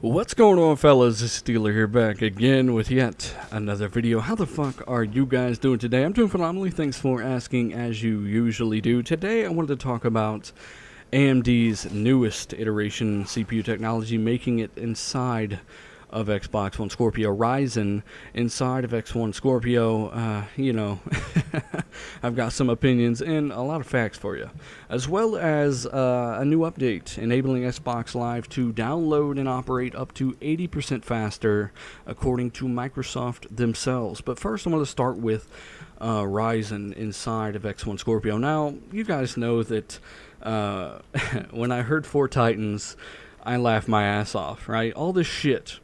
What's going on, fellas? This is Dealer here, back again with yet another video. How the fuck are you guys doing today? I'm doing phenomenally. Thanks for asking, as you usually do. Today I wanted to talk about AMD's newest iteration CPU technology, making it inside of Xbox One Scorpio, Ryzen inside of X1 Scorpio. You know, I've got some opinions and a lot of facts for you, as well as a new update enabling Xbox Live to download and operate up to 80% faster, according to Microsoft themselves. But first, I want to start with Ryzen inside of X1 Scorpio. Now, you guys know that when I heard 4 Titans, I laughed my ass off, right? All this shit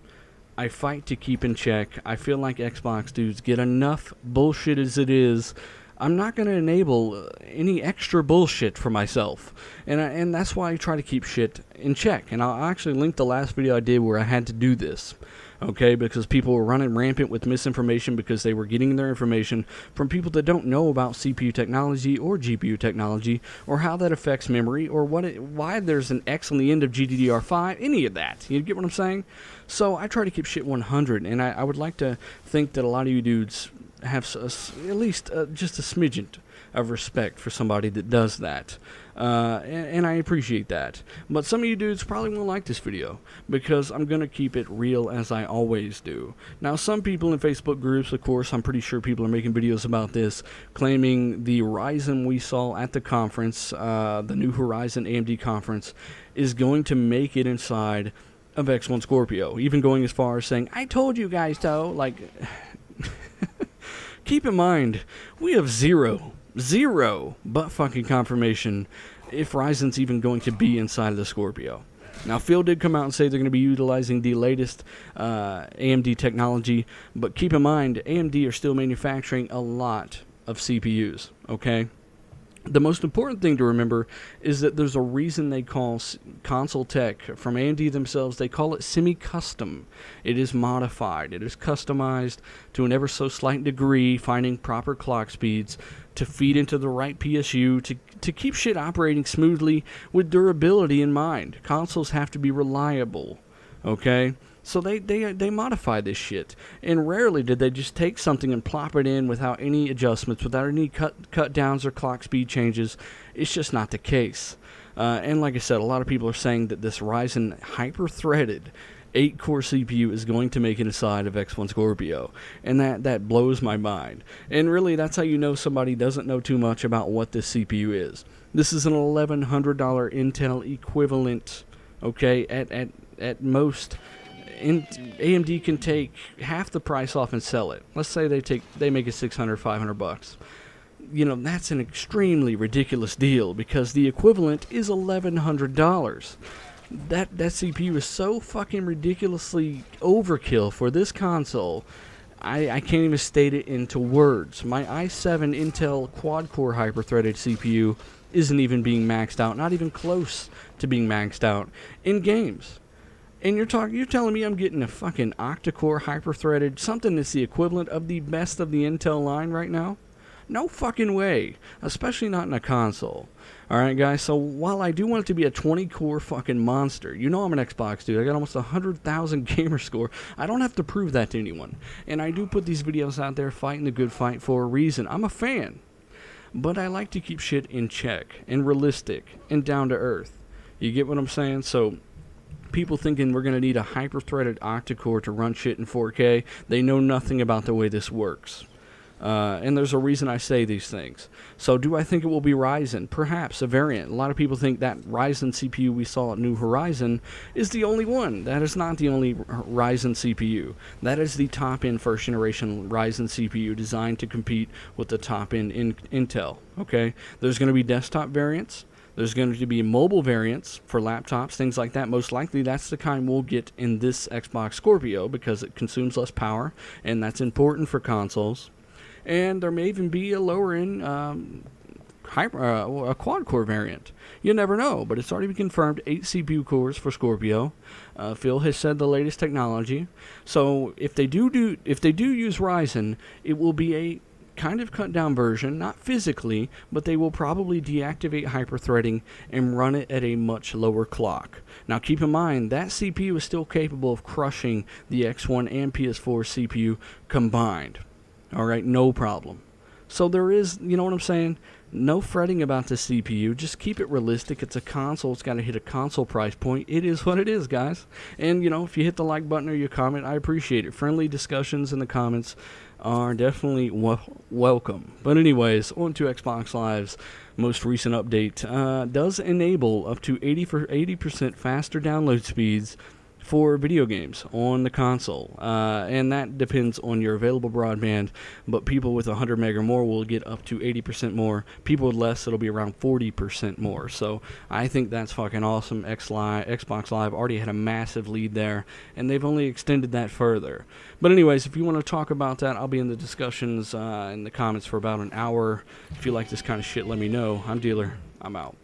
I fight to keep in check. I feel like Xbox dudes get enough bullshit as it is. I'm not going to enable any extra bullshit for myself. And that's why I try to keep shit in check. And I'll actually link the last video I did where I had to do this, okay? Because people were running rampant with misinformation because they were getting their information from people that don't know about CPU technology or GPU technology or how that affects memory or what it, why there's an X on the end of GDDR5, any of that. You get what I'm saying? So I try to keep shit 100, and I would like to think that a lot of you dudes have at least just a smidgen of respect for somebody that does that, and I appreciate that. But some of you dudes probably won't like this video because I'm gonna keep it real, as I always do. Now, some people in Facebook groups, of course, I'm pretty sure people are making videos about this, claiming the Ryzen we saw at the conference, the New Horizon AMD conference, is going to make it inside of X1 Scorpio, even going as far as saying, "I told you guys so," like. Keep in mind, we have zero but fucking confirmation if Ryzen's even going to be inside of the Scorpio. Now, Phil did come out and say they're going to be utilizing the latest AMD technology, but keep in mind, AMD are still manufacturing a lot of CPUs, okay? The most important thing to remember is that there's a reason they call console tech from AMD themselves, they call it semi-custom. It is modified. It is customized to an ever so slight degree, finding proper clock speeds to feed into the right PSU to keep shit operating smoothly with durability in mind. Consoles have to be reliable, okay? So they modify this shit, and rarely did they just take something and plop it in without any adjustments, without any cut downs or clock speed changes. It's just not the case. And like I said, a lot of people are saying that this Ryzen hyper-threaded 8-core CPU is going to make it inside of X1 Scorpio, and that blows my mind. And really, that's how you know somebody doesn't know too much about what this CPU is. This is an $1,100 Intel equivalent, okay, at most. AMD can take half the price off and sell it. Let's say they make it $600, $500. You know, that's an extremely ridiculous deal because the equivalent is $1,100. That CPU is so fucking ridiculously overkill for this console. I can't even state it into words. My i7 Intel quad-core hyper-threaded CPU isn't even being maxed out, not even close to being maxed out in games. And you're telling me I'm getting a fucking octa-core hyper-threaded, something that's the equivalent of the best of the Intel line right now? No fucking way, especially not in a console. Alright guys, so while I do want it to be a 20-core fucking monster, you know I'm an Xbox dude, I got almost 100,000 gamer score, I don't have to prove that to anyone. And I do put these videos out there fighting the good fight for a reason, I'm a fan. But I like to keep shit in check, and realistic, and down to earth. You get what I'm saying? So people thinking we're going to need a hyper-threaded octa-core to run shit in 4K, they know nothing about the way this works. And there's a reason I say these things. So do I think it will be Ryzen? Perhaps, a variant. A lot of people think that Ryzen CPU we saw at New Horizon is the only one. That is not the only Ryzen CPU. That is the top-end first-generation Ryzen CPU designed to compete with the top-end Intel. Okay? There's going to be desktop variants. There's going to be mobile variants for laptops, things like that. Most likely, that's the kind we'll get in this Xbox Scorpio because it consumes less power, and that's important for consoles. And there may even be a lower-end a quad-core variant. You never know, but it's already been confirmed 8 CPU cores for Scorpio. Phil has said the latest technology. So if they do use Ryzen, it will be a kind of cut down version, not physically, but they will probably deactivate hyperthreading and run it at a much lower clock. Now keep in mind that CPU is still capable of crushing the X1 and PS4 CPU combined. Alright, no problem. So there is, you know what I'm saying, no fretting about the CPU. Just keep it realistic. It's a console. It's got to hit a console price point. It is what it is, guys. And, you know, if you hit the like button or you comment, I appreciate it. Friendly discussions in the comments are definitely welcome. But anyways, on to Xbox Live's most recent update. Does enable up to 80% faster download speeds for video games on the console, and that depends on your available broadband, but people with 100 meg or more will get up to 80% more. People with less, it'll be around 40% more. So I think that's fucking awesome. Xbox Live already had a massive lead there, and they've only extended that further. But anyways, if you want to talk about that, I'll be in the discussions in the comments for about an hour. If you like this kind of shit, let me know. I'm Dealer. I'm out.